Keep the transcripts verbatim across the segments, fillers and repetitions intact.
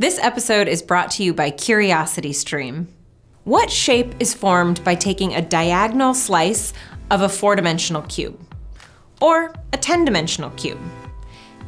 This episode is brought to you by CuriosityStream. What shape is formed by taking a diagonal slice of a four-dimensional cube? Or a ten-dimensional cube?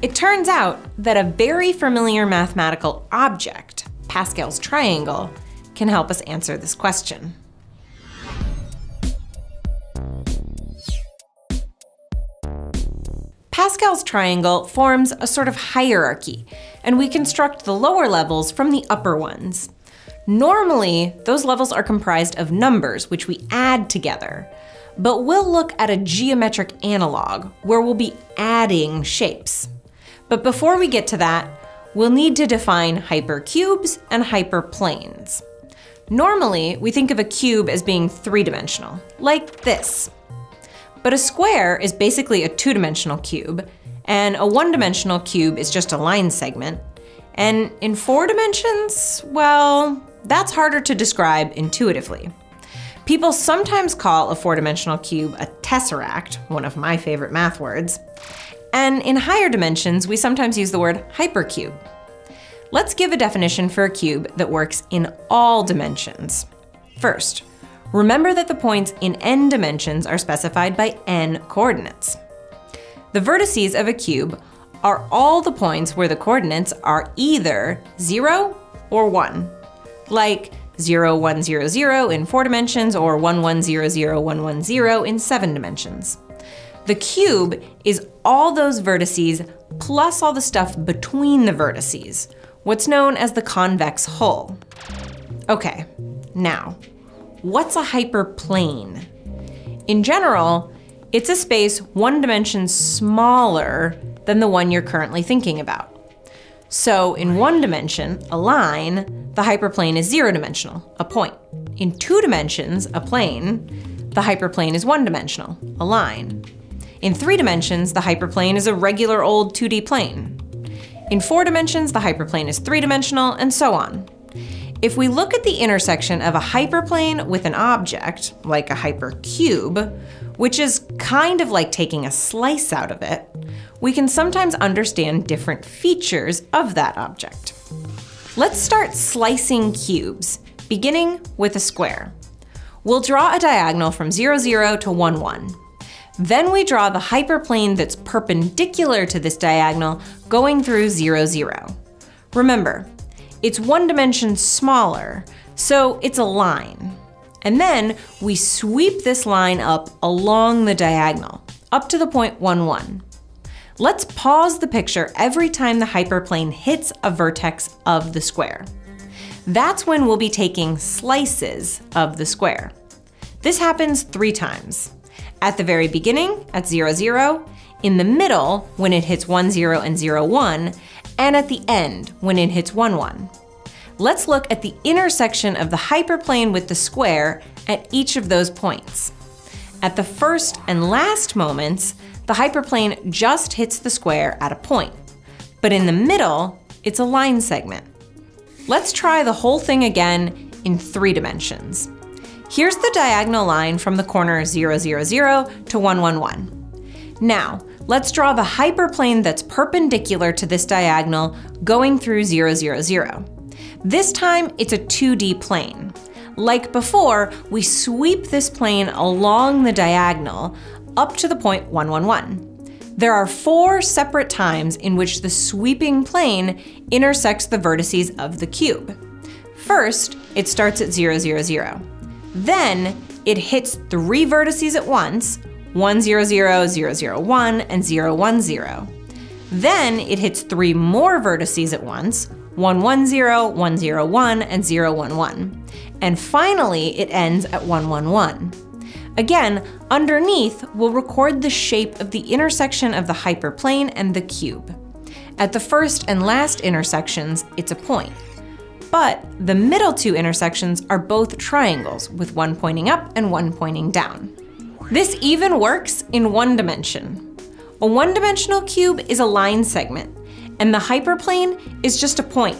It turns out that a very familiar mathematical object, Pascal's triangle, can help us answer this question. Pascal's triangle forms a sort of hierarchy, and we construct the lower levels from the upper ones. Normally, those levels are comprised of numbers, which we add together. But we'll look at a geometric analog, where we'll be adding shapes. But before we get to that, we'll need to define hypercubes and hyperplanes. Normally, we think of a cube as being three-dimensional, like this. But a square is basically a two-dimensional cube, and a one-dimensional cube is just a line segment. And in four dimensions, well, that's harder to describe intuitively. People sometimes call a four-dimensional cube a tesseract, one of my favorite math words. And in higher dimensions, we sometimes use the word hypercube. Let's give a definition for a cube that works in all dimensions. First, remember that the points in n dimensions are specified by n coordinates. The vertices of a cube are all the points where the coordinates are either zero or one, like zero, one, zero, zero in four dimensions or one, one, zero, zero, one, one, zero in seven dimensions. The cube is all those vertices plus all the stuff between the vertices, what's known as the convex hull. Okay, now, what's a hyperplane? In general, it's a space one dimension smaller than the one you're currently thinking about. So in one dimension, a line, the hyperplane is zero-dimensional, a point. In two dimensions, a plane, the hyperplane is one-dimensional, a line. In three dimensions, the hyperplane is a regular old two D plane. In four dimensions, the hyperplane is three-dimensional, and so on. If we look at the intersection of a hyperplane with an object, like a hypercube, which is kind of like taking a slice out of it, we can sometimes understand different features of that object. Let's start slicing cubes, beginning with a square. We'll draw a diagonal from zero, zero to one, one. Then we draw the hyperplane that's perpendicular to this diagonal going through zero, zero. Remember, it's one dimension smaller, so it's a line. And then we sweep this line up along the diagonal, up to the point one, one. Let's pause the picture every time the hyperplane hits a vertex of the square. That's when we'll be taking slices of the square. This happens three times. At the very beginning, at zero, zero, in the middle, when it hits one, zero and zero, one, and at the end, when it hits one, one. Let's look at the intersection of the hyperplane with the square at each of those points. At the first and last moments, the hyperplane just hits the square at a point, but in the middle, it's a line segment. Let's try the whole thing again in three dimensions. Here's the diagonal line from the corner zero, zero, zero to one, one, one. Now, let's draw the hyperplane that's perpendicular to this diagonal going through zero, zero, zero. This time, it's a two D plane. Like before, we sweep this plane along the diagonal up to the point one, one, one. There are four separate times in which the sweeping plane intersects the vertices of the cube. First, it starts at zero, zero, zero. Then, it hits three vertices at once, one, zero, zero, zero, zero, one, and zero, one, zero. Then, it hits three more vertices at once, one, one, zero, one, zero, one, and zero, one, one. And finally, it ends at one, one, one. Again, underneath, we'll record the shape of the intersection of the hyperplane and the cube. At the first and last intersections, it's a point. But the middle two intersections are both triangles, with one pointing up and one pointing down. This even works in one dimension. A one-dimensional cube is a line segment, and the hyperplane is just a point.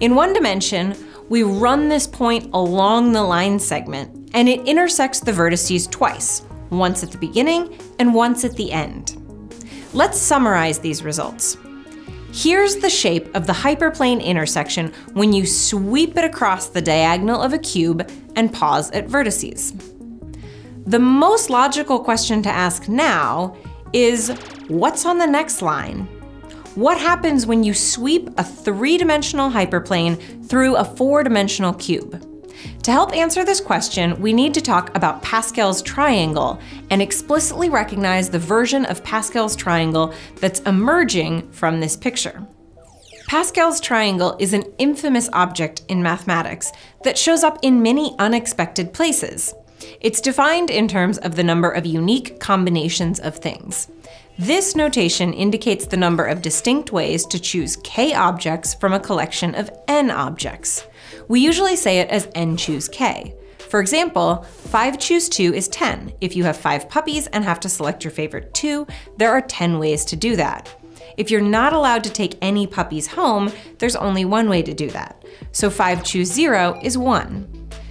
In one dimension, we run this point along the line segment, and it intersects the vertices twice, once at the beginning and once at the end. Let's summarize these results. Here's the shape of the hyperplane intersection when you sweep it across the diagonal of a cube and pause at vertices. The most logical question to ask now is, what's on the next line? What happens when you sweep a three-dimensional hyperplane through a four-dimensional cube? To help answer this question, we need to talk about Pascal's triangle and explicitly recognize the version of Pascal's triangle that's emerging from this picture. Pascal's triangle is an infamous object in mathematics that shows up in many unexpected places. It's defined in terms of the number of unique combinations of things. This notation indicates the number of distinct ways to choose k objects from a collection of n objects. We usually say it as n choose k. For example, five choose two is ten. If you have five puppies and have to select your favorite two, there are ten ways to do that. If you're not allowed to take any puppies home, there's only one way to do that. So five choose zero is one.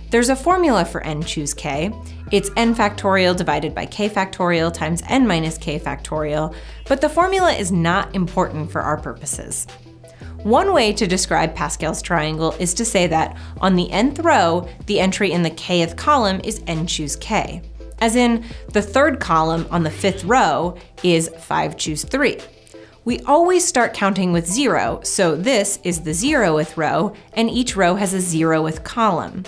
There's a formula for n choose k. It's n factorial divided by k factorial times n minus k factorial, but the formula is not important for our purposes. One way to describe Pascal's triangle is to say that on the nth row, the entry in the kth column is n choose k. As in, the third column on the fifth row is five choose three. We always start counting with zero, so this is the zeroth row, and each row has a zeroth column.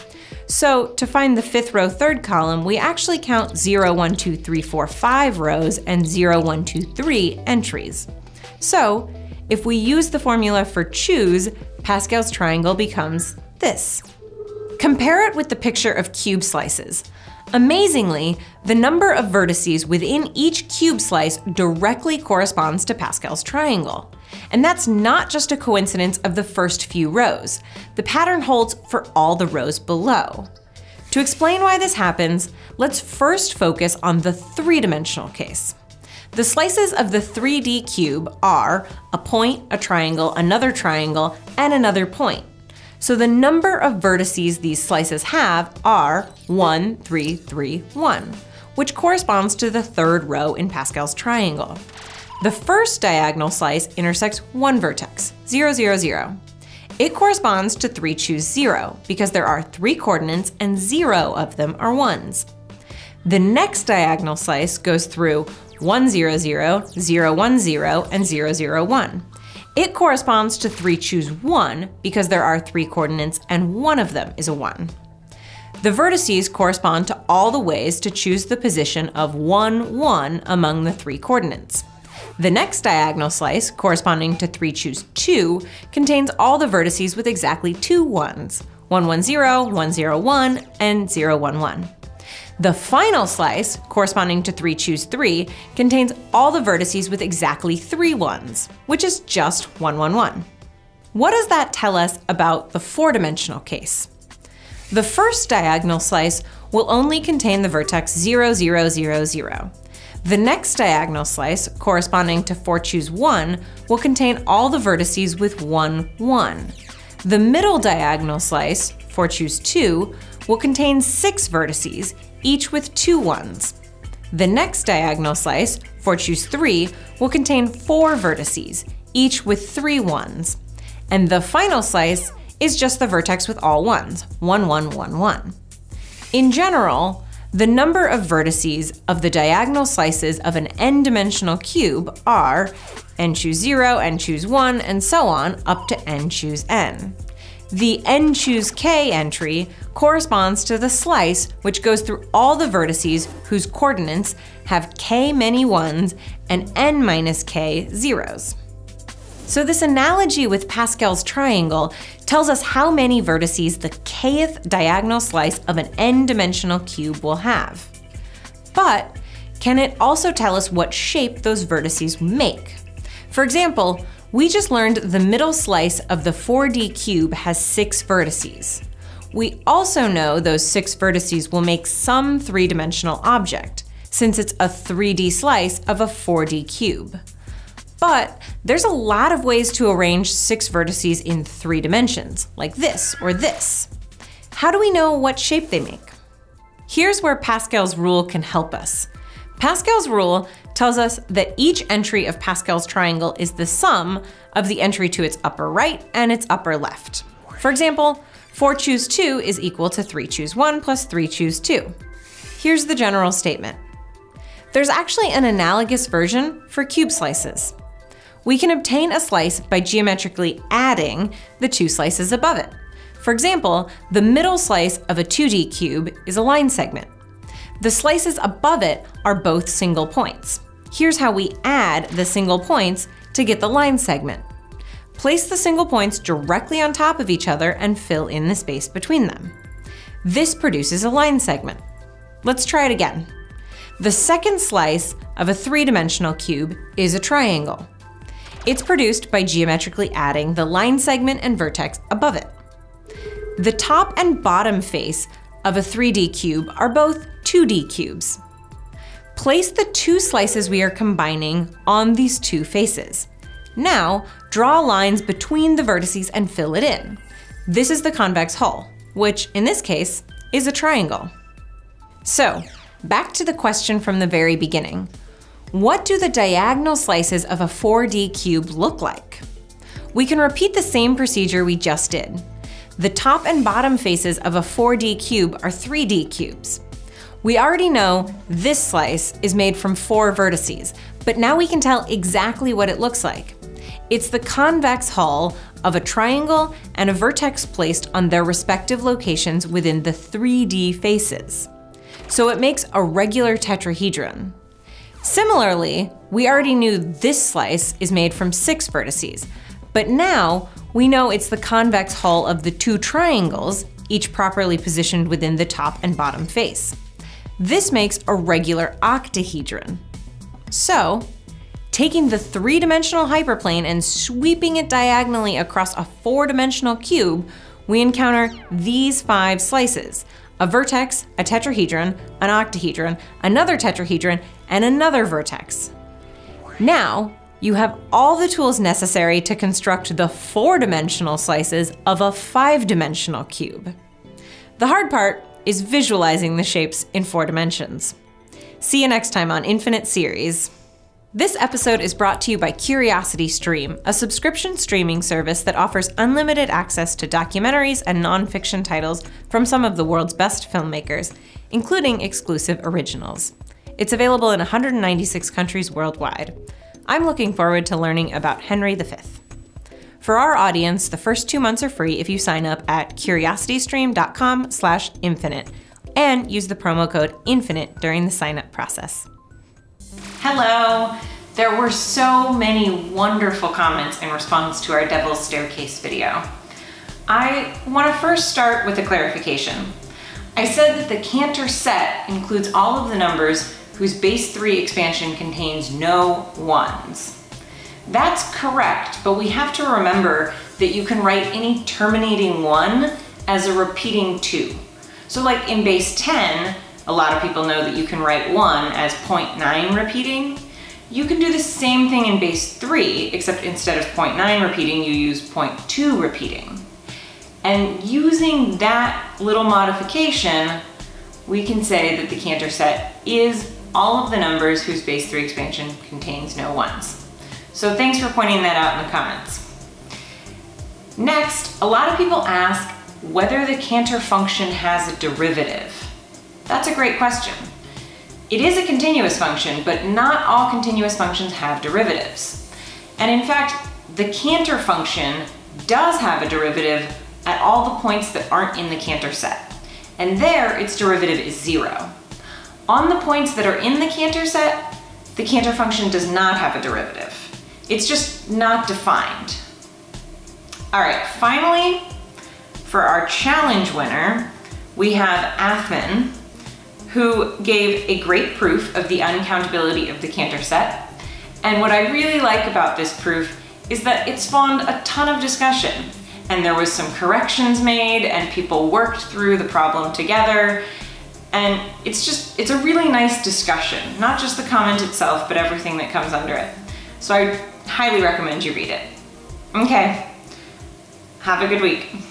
So to find the fifth row third column, we actually count zero, one, two, three, four, five rows and zero, one, two, three entries. So if we use the formula for choose, Pascal's triangle becomes this. Compare it with the picture of cube slices. Amazingly, the number of vertices within each cube slice directly corresponds to Pascal's triangle. And that's not just a coincidence of the first few rows. The pattern holds for all the rows below. To explain why this happens, let's first focus on the three-dimensional case. The slices of the three D cube are a point, a triangle, another triangle, and another point. So the number of vertices these slices have are one, three, three, one, which corresponds to the third row in Pascal's triangle. The first diagonal slice intersects one vertex, zero, zero, zero. It corresponds to three choose zero because there are three coordinates and zero of them are ones. The next diagonal slice goes through one, zero, zero, zero, one, zero, and zero, zero, one. It corresponds to three choose one because there are three coordinates and one of them is a one. The vertices correspond to all the ways to choose the position of one, one among the three coordinates. The next diagonal slice, corresponding to three choose two, contains all the vertices with exactly two ones, one, one, zero, one, zero, one, and zero, one, one. The final slice, corresponding to three choose three, contains all the vertices with exactly three ones, which is just one, one, one. What does that tell us about the four-dimensional case? The first diagonal slice will only contain the vertex zero, zero, zero, zero. The next diagonal slice, corresponding to four choose one, will contain all the vertices with one, one. The middle diagonal slice, four choose two, will contain six vertices, each with two ones. The next diagonal slice, four choose three, will contain four vertices, each with three ones. And the final slice is just the vertex with all ones, one, one, one, one. In general, the number of vertices of the diagonal slices of an n-dimensional cube are n choose zero, n choose one, and so on up to n choose n. The n choose k entry corresponds to the slice which goes through all the vertices whose coordinates have k many ones and n minus k zeros. So this analogy with Pascal's triangle tells us how many vertices the kth diagonal slice of an n-dimensional cube will have. But can it also tell us what shape those vertices make? For example, we just learned the middle slice of the four D cube has six vertices. We also know those six vertices will make some three-dimensional object, since it's a three D slice of a four D cube. But there's a lot of ways to arrange six vertices in three dimensions, like this or this. How do we know what shape they make? Here's where Pascal's rule can help us. Pascal's rule tells us that each entry of Pascal's triangle is the sum of the entry to its upper right and its upper left. For example, four choose two is equal to three choose one plus three choose two. Here's the general statement. There's actually an analogous version for cube slices. We can obtain a slice by geometrically adding the two slices above it. For example, the middle slice of a two D cube is a line segment. The slices above it are both single points. Here's how we add the single points to get the line segment. Place the single points directly on top of each other and fill in the space between them. This produces a line segment. Let's try it again. The second slice of a three-dimensional cube is a triangle. It's produced by geometrically adding the line segment and vertex above it. The top and bottom face of a three D cube are both two D cubes. Place the two slices we are combining on these two faces. Now, draw lines between the vertices and fill it in. This is the convex hull, which in this case is a triangle. So, back to the question from the very beginning. What do the diagonal slices of a four D cube look like? We can repeat the same procedure we just did. The top and bottom faces of a four D cube are three D cubes. We already know this slice is made from four vertices, but now we can tell exactly what it looks like. It's the convex hull of a triangle and a vertex placed on their respective locations within the three D faces. So it makes a regular tetrahedron. Similarly, we already knew this slice is made from six vertices, but now we know it's the convex hull of the two triangles, each properly positioned within the top and bottom face. This makes a regular octahedron. So, taking the three-dimensional hyperplane and sweeping it diagonally across a four-dimensional cube, we encounter these five slices: a vertex, a tetrahedron, an octahedron, another tetrahedron, and another vertex. Now, you have all the tools necessary to construct the four-dimensional slices of a five-dimensional cube. The hard part is visualizing the shapes in four dimensions. See you next time on Infinite Series. This episode is brought to you by CuriosityStream, a subscription streaming service that offers unlimited access to documentaries and nonfiction titles from some of the world's best filmmakers, including exclusive originals. It's available in one hundred ninety-six countries worldwide. I'm looking forward to learning about Henry the Fifth. For our audience, the first two months are free if you sign up at curiosity stream dot com slash infinite and use the promo code INFINITE during the sign-up process. Hello! There were so many wonderful comments in response to our Devil's Staircase video. I want to first start with a clarification. I said that the Cantor set includes all of the numbers whose base three expansion contains no ones. That's correct, but we have to remember that you can write any terminating one as a repeating two. So like in base ten, a lot of people know that you can write one as zero point nine repeating. You can do the same thing in base three, except instead of zero point nine repeating, you use zero point two repeating. And using that little modification, we can say that the Cantor set is all of the numbers whose base three expansion contains no ones. So thanks for pointing that out in the comments. Next, a lot of people ask whether the Cantor function has a derivative. That's a great question. It is a continuous function, but not all continuous functions have derivatives. And in fact, the Cantor function does have a derivative at all the points that aren't in the Cantor set. And there, its derivative is zero. On the points that are in the Cantor set, the Cantor function does not have a derivative. It's just not defined. All right, finally, for our challenge winner, we have Athen, who gave a great proof of the uncountability of the Cantor set. And what I really like about this proof is that it spawned a ton of discussion, and there was some corrections made, and people worked through the problem together. And it's just, it's a really nice discussion, not just the comment itself, but everything that comes under it. So I highly recommend you read it. Okay, have a good week.